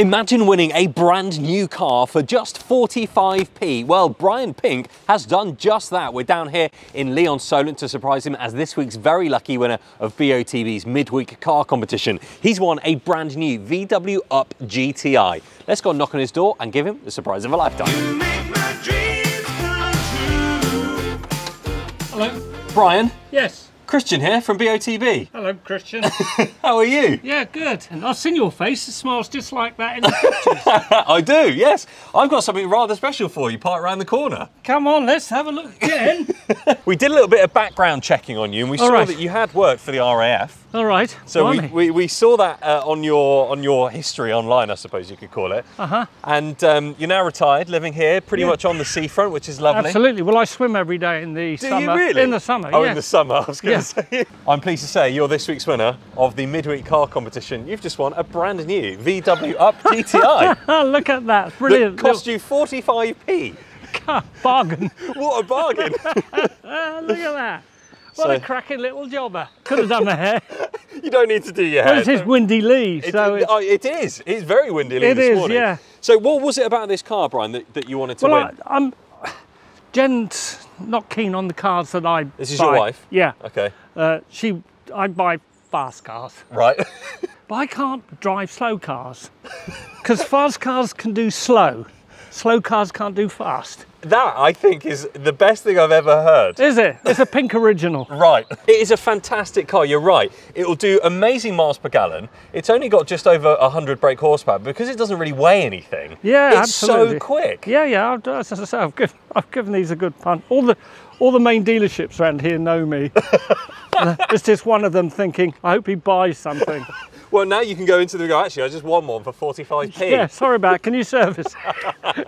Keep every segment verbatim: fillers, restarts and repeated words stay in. Imagine winning a brand new car for just forty-five p. Well, Brian Pink has done just that. We're down here in Lee-on-the-Solent to surprise him as this week's very lucky winner of B O T B's midweek car competition. He's won a brand new V W Up G T I. Let's go and knock on his door and give him the surprise of a lifetime. You make my dreams come true. Hello. Brian? Yes. Christian here from B O T B. Hello, Christian. How are you? Yeah, good. And I've seen your face. It smiles just like that in the pictures. I do, yes. I've got something rather special for you, parked around the corner. Come on, let's have a look again. We did a little bit of background checking on you, and we All saw right. that you had worked for the R A F. All right. So we, we, we saw that uh, on your on your history online, I suppose you could call it. Uh-huh. And um, you're now retired, living here, pretty yeah. much on the seafront, which is lovely. Absolutely. Well, I swim every day in the do summer. Do you really? In the summer, Oh, yes. in the summer, I was going to yeah. say. I'm pleased to say you're this week's winner of the midweek car competition. You've just won a brand new V W Up G T I. Look at that. Brilliant. That cost you forty-five p. God, bargain. What a bargain. uh, look at that. What so, a cracking little jobber. Could have done the hair. You don't need to do your hair. Well, it is windy Lee. So it, it, oh, it is. It's very windy Lee it this is, morning. It is, yeah. So what was it about this car, Brian, that, that you wanted to well, win? I, I'm Jen's not keen on the cars that I This is buy. Your wife? Yeah. Okay. Uh, she, I buy fast cars. Right. But I can't drive slow cars. Because fast cars can do slow. Slow cars can't do fast. That, I think, is the best thing I've ever heard. Is it? It's a pink original. Right. It is a fantastic car, you're right. It will do amazing miles per gallon. It's only got just over one hundred brake horsepower because it doesn't really weigh anything. Yeah, it's absolutely. It's so quick. Yeah, yeah, as I say, I've given, I've given these a good punt. All the, all the main dealerships around here know me. It's just one of them thinking, I hope he buys something. Well, now you can go into the go, actually, I just won one for forty-five p. Yeah, sorry about it. Can you service?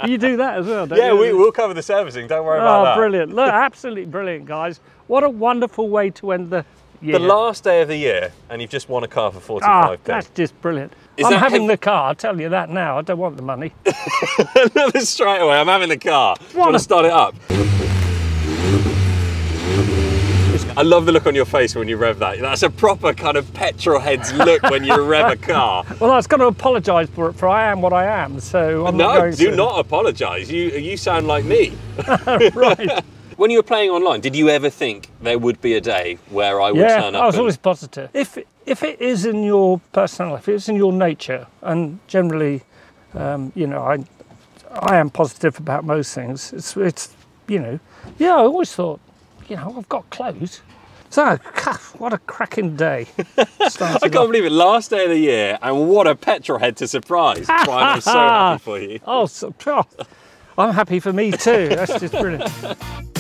You do that as well, don't yeah, you? Yeah, we, we'll cover the servicing. Don't worry oh, about that. Oh, brilliant. Look, absolutely brilliant, guys. What a wonderful way to end the year. The last day of the year, and you've just won a car for forty-five p. Oh, that's just brilliant. Is I'm having the car, I'll tell you that now. I don't want the money. No, straight away, I'm having the car. Do you want to start it up? I love the look on your face when you rev that. That's a proper kind of petrol heads look when you rev a car. Well, I was going to apologise for it, for I am what I am, so I'm no, not going to. No, do not apologise. You, you sound like me. Right. When you were playing online, did you ever think there would be a day where I would yeah, turn up? Yeah, I was and... always positive. If, if it is in your personality, if it's in your nature, and generally, um, you know, I, I am positive about most things. It's, it's, you know, yeah, I always thought, you know, I've got clothes. So, what a cracking day. I can't off. believe it. Last day of the year, and what a petrol head to surprise. Brian, I'm so happy for you. Oh, so, oh, I'm happy for me too. That's just brilliant.